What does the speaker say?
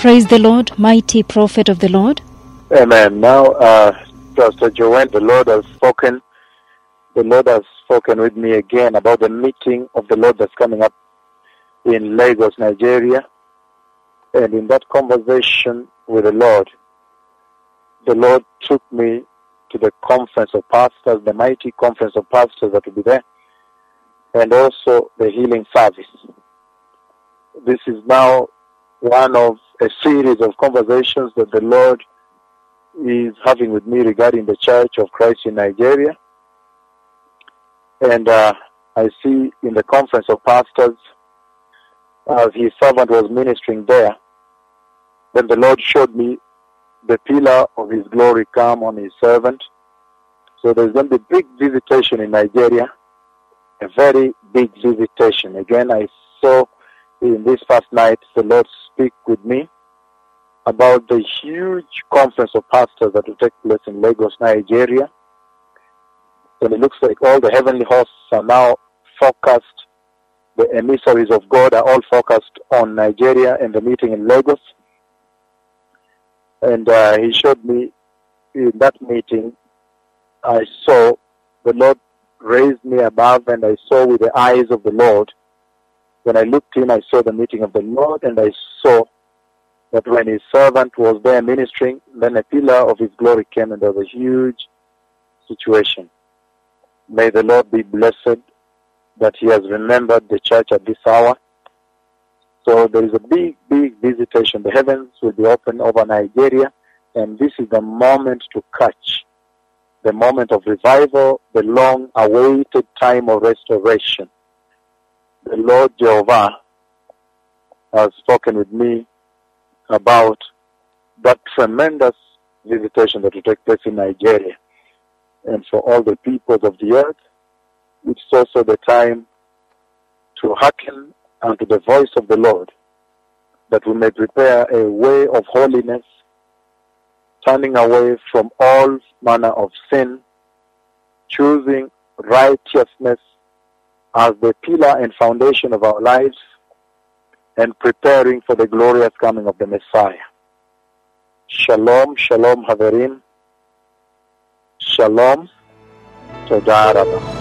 Praise the Lord, mighty prophet of the Lord. Amen. Now, Pastor Joanne, the Lord has spoken with me again about the meeting of the Lord that's coming up in Lagos, Nigeria. And in that conversation with the Lord took me to the conference of pastors, the mighty conference of pastors that will be there, and also the healing service. This is now one of a series of conversations that the Lord is having with me regarding the Church of Christ in Nigeria. And I see in the conference of pastors, as his servant was ministering there, then the Lord showed me the pillar of his glory come on his servant. So there's going to be a big visitation in Nigeria, a very big visitation. Again, I saw in this first night the Lord speak with me about the huge conference of pastors that will take place in Lagos, Nigeria. And it looks like all the heavenly hosts are now focused. The emissaries of God are all focused on Nigeria and the meeting in Lagos. And he showed me in that meeting, I saw the Lord raised me above, and I saw with the eyes of the Lord. When I looked in, I saw the meeting of the Lord, and I saw that when his servant was there ministering, then a pillar of his glory came, and there was a huge situation. May the Lord be blessed that he has remembered the church at this hour. So there is a big, big visitation. The heavens will be open over Nigeria, and this is the moment to catch the moment of revival, the long-awaited time of restoration. The Lord Jehovah has spoken with me about that tremendous visitation that will take place in Nigeria. And for all the peoples of the earth, it's also the time to hearken unto the voice of the Lord, that we may prepare a way of holiness, turning away from all manner of sin, choosing righteousness as the pillar and foundation of our lives, and preparing for the glorious coming of the Messiah. Shalom, shalom, haverim. Shalom, toda rabba.